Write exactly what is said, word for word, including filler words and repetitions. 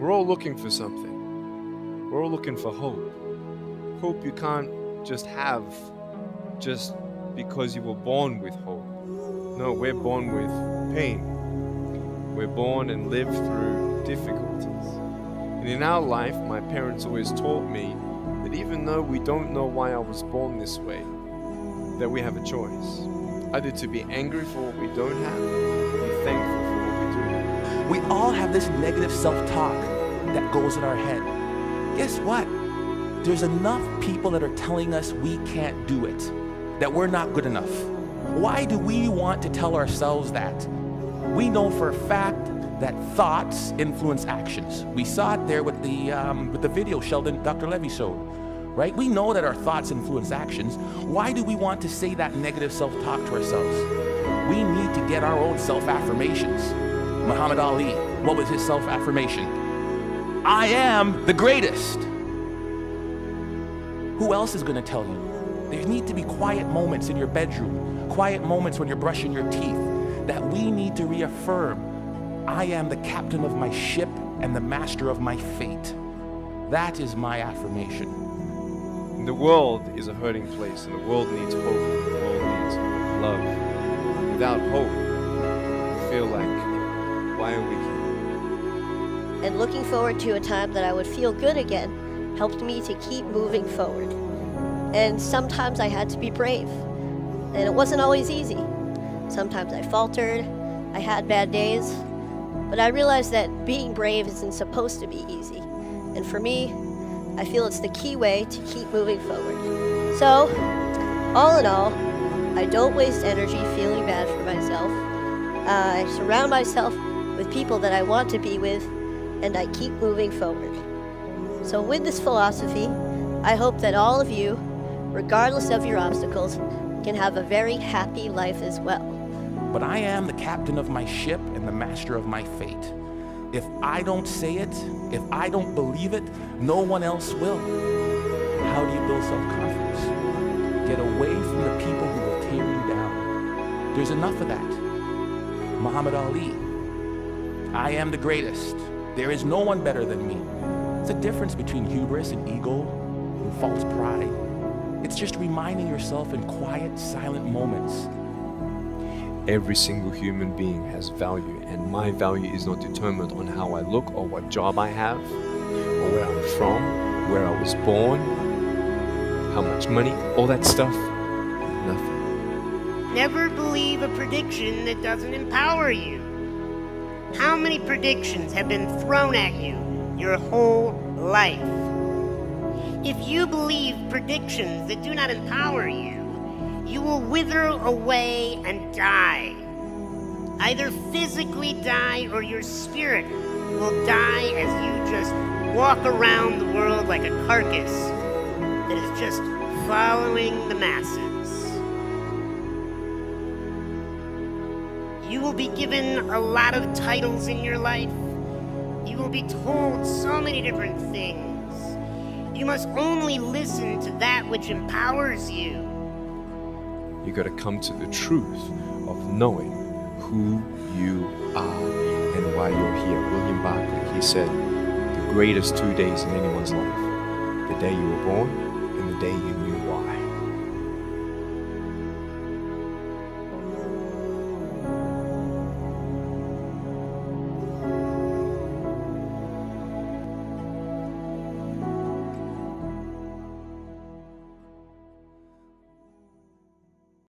We're all looking for something. We're all looking for hope. Hope you can't just have just because you were born with hope. No, we're born with pain. We're born and live through difficulties. And in our life, my parents always taught me that even though we don't know why I was born this way, that we have a choice. Either to be angry for what we don't have, or be thankful for what we do have. We all have this negative self-talk that goes in our head. Guess what? There's enough people that are telling us we can't do it, that we're not good enough. Why do we want to tell ourselves that? We know for a fact that thoughts influence actions. We saw it there with the, um, with the video Sheldon, Doctor Levy showed, right? We know that our thoughts influence actions. Why do we want to say that negative self-talk to ourselves? We need to get our own self-affirmations. Muhammad Ali, what was his self-affirmation? I am the greatest. Who else is gonna tell you? There need to be quiet moments in your bedroom, quiet moments when you're brushing your teeth, that we need to reaffirm, I am the captain of my ship and the master of my fate. That is my affirmation. The world is a hurting place, and the world needs hope, the world needs love. Without hope, you feel like, why are we here? And looking forward to a time that I would feel good again helped me to keep moving forward. And sometimes I had to be brave. And it wasn't always easy. Sometimes I faltered, I had bad days, but I realized that being brave isn't supposed to be easy. And for me, I feel it's the key way to keep moving forward. So, all in all, I don't waste energy feeling bad for myself. Uh, I surround myself with people that I want to be with, and I keep moving forward. So with this philosophy, I hope that all of you, regardless of your obstacles, can have a very happy life as well. But I am the captain of my ship and the master of my fate. If I don't say it, if I don't believe it, no one else will. How do you build self-confidence? Get away from the people who will tear you down. There's enough of that. Muhammad Ali, I am the greatest. There is no one better than me. It's a difference between hubris and ego and false pride. It's just reminding yourself in quiet, silent moments. Every single human being has value, and my value is not determined on how I look or what job I have or where I'm from, where I was born, how much money, all that stuff, nothing. Never believe a prediction that doesn't empower you. How many predictions have been thrown at you your whole life? If you believe predictions that do not empower you, you will wither away and die. Either physically die or your spirit will die as you just walk around the world like a carcass that is just following the masses. You will be given a lot of titles in your life. You will be told so many different things. You must only listen to that which empowers you. You got to come to the truth of knowing who you are and why you're here. William Barclay, he said, the greatest two days in anyone's life, the day you were born and the day you knew.